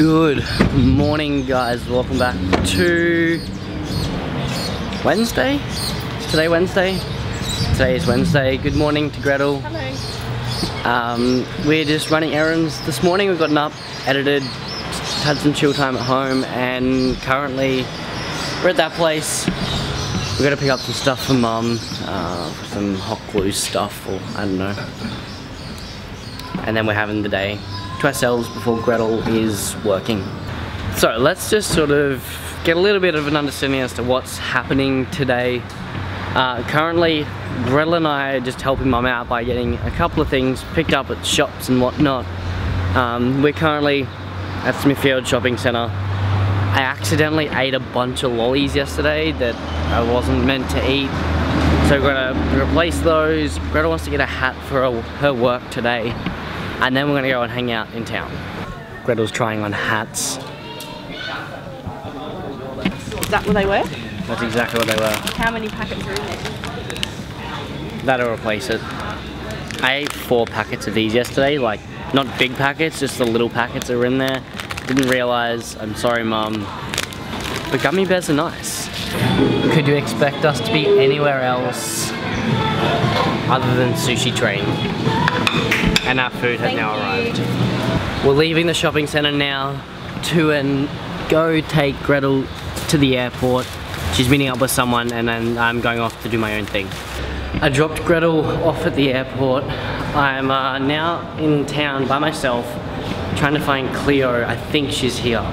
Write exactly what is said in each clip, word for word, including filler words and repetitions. Good morning, guys. Welcome back to Wednesday. Is today Wednesday? Today is Wednesday. Good morning to Gretel. Hello. Um, we're just running errands this morning. We've gotten up, edited, had some chill time at home, and currently we're at that place. We're gonna pick up some stuff for Mum, uh, some hot glue stuff, or I don't know. And then we're having the day to ourselves before Gretel is working. So let's just sort of get a little bit of an understanding as to what's happening today. Uh, currently, Gretel and I are just helping Mum out by getting a couple of things picked up at shops and whatnot. Um, we're currently at Smithfield Shopping Centre. I accidentally ate a bunch of lollies yesterday that I wasn't meant to eat, so we're gonna replace those. Gretel wants to get a hat for her work today, and then we're gonna go and hang out in town. Gretel's trying on hats. Is that what they wear? That's exactly what they wear. How many packets are in it? That'll replace it. I ate four packets of these yesterday, like not big packets, just the little packets that were in there. Didn't realise, I'm sorry Mum, but gummy bears are nice. Could you expect us to be anywhere else other than Sushi Train? And our food has now arrived. We're leaving the shopping centre now to and go take Gretel to the airport. She's meeting up with someone, and then I'm going off to do my own thing. I dropped Gretel off at the airport. I'm uh, now in town by myself, trying to find Cleo. I think she's here.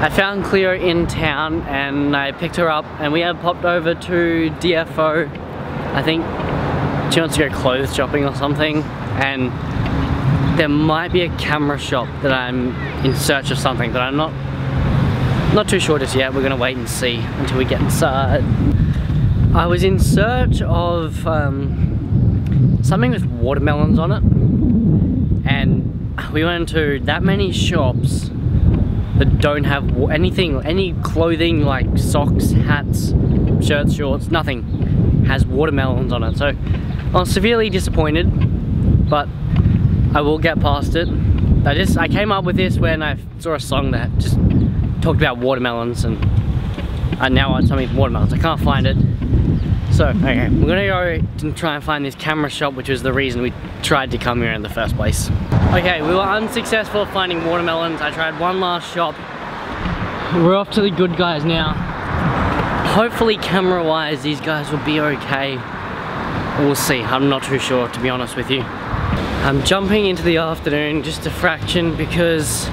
I found Cleo in town and I picked her up, and we have popped over to D F O. I think she wants to go clothes shopping or something, and there might be a camera shop that I'm in search of something that I'm not not too sure just yet. We're gonna wait and see until we get inside. I was in search of um, something with watermelons on it, and we went to that many shops that don't have anything, any clothing like socks, hats, shirts, shorts, nothing has watermelons on it. So I was severely disappointed, but I will get past it. I just, I came up with this when I saw a song that just talked about watermelons, and I now want something with watermelons. I can't find it. So, okay, we're gonna go and try and find this camera shop, which was the reason we tried to come here in the first place. Okay, we were unsuccessful at finding watermelons. I tried one last shop. We're off to the Good Guys now. Hopefully, camera-wise, these guys will be okay. We'll see, I'm not too sure, to be honest with you. I'm jumping into the afternoon, just a fraction, because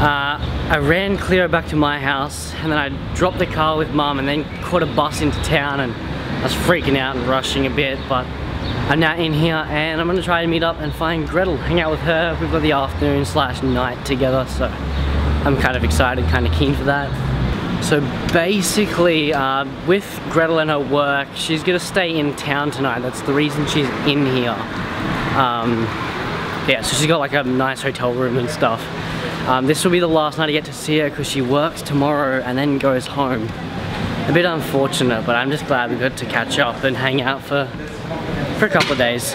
uh, I ran Cleo back to my house, and then I dropped the car with Mum, and then caught a bus into town, and I was freaking out and rushing a bit, but I'm now in here, and I'm gonna try to meet up and find Gretel, hang out with her. We've got the afternoon slash night together, so I'm kind of excited, kind of keen for that. So basically, uh, with Gretel and her work, she's gonna stay in town tonight. That's the reason she's in here. Um, yeah, so she's got like a nice hotel room and stuff. Um, this will be the last night I get to see her, because she works tomorrow and then goes home. A bit unfortunate, but I'm just glad we got to catch up and hang out for, for a couple of days.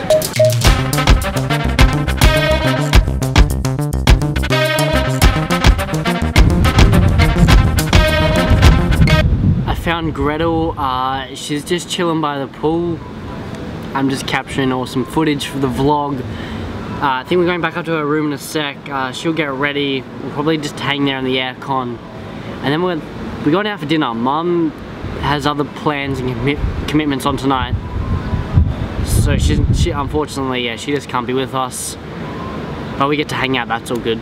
I found Gretel, uh, she's just chilling by the pool. I'm just capturing awesome footage for the vlog. Uh, I think we're going back up to her room in a sec. Uh, she'll get ready. We'll probably just hang there in the aircon, and then we're we're going out for dinner. Mum has other plans and commi commitments on tonight, so she's, she unfortunately, yeah, she just can't be with us. But we get to hang out. That's all good.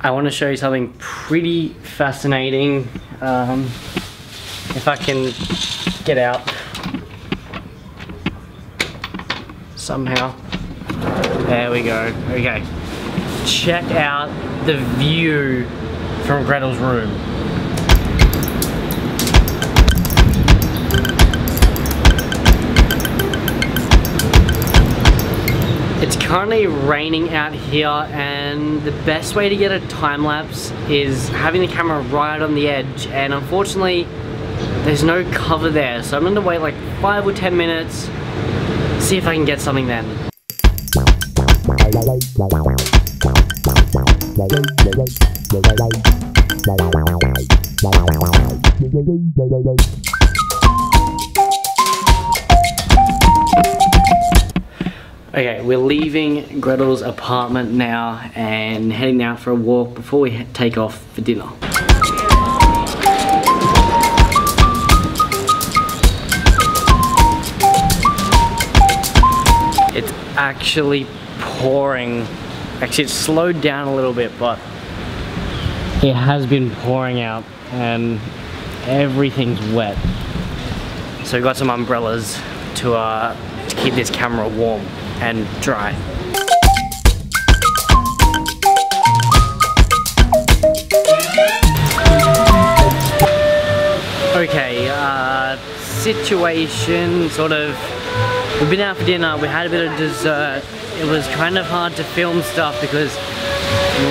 I want to show you something pretty fascinating, um, if I can get out somehow. There we go. Okay, check out the view from Gretel's room. It's currently raining out here, and the best way to get a time lapse is having the camera right on the edge, and unfortunately There's no cover there, so I'm gonna wait like five or ten minutes, see if I can get something then. Okay, we're leaving Gretel's apartment now and heading out for a walk before we take off for dinner. It's actually pouring. Actually, it's slowed down a little bit, but it has been pouring out and everything's wet. So we've got some umbrellas to, uh, to keep this camera warm and dry. Okay, uh, situation sort of. We've been out for dinner, we had a bit of dessert. It was kind of hard to film stuff because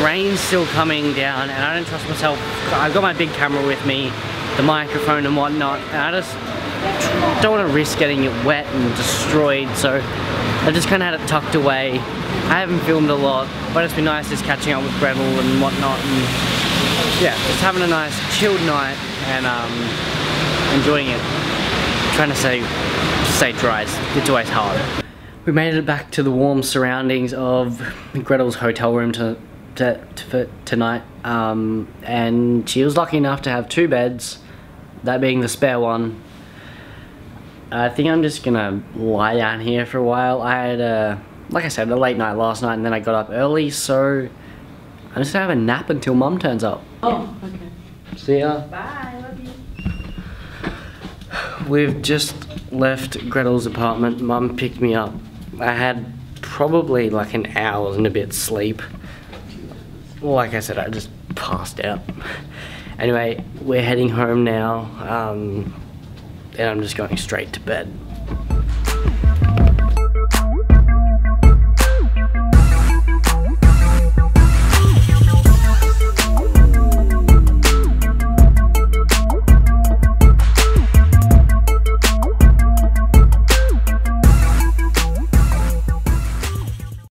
rain's still coming down and I don't trust myself. I've got my big camera with me, the microphone and whatnot, and I just don't want to risk getting it wet and destroyed, so I just kind of had it tucked away. I haven't filmed a lot, but it's been nice just catching up with Gretel and whatnot, and yeah, just having a nice chilled night and um, enjoying it. I'm trying to say. Stay dry, it's always hard. We made it back to the warm surroundings of Gretel's hotel room to, to, to, for tonight, um, and she was lucky enough to have two beds, that being the spare one. I think I'm just gonna lie down here for a while. I had a, like I said, a late night last night and then I got up early, so I'm just gonna have a nap until Mum turns up. Oh, okay. See ya. Bye, love you. We've just left Gretel's apartment. Mum picked me up. I had probably like an hour and a bit sleep. Like I said, I just passed out. Anyway, we're heading home now, um, and I'm just going straight to bed.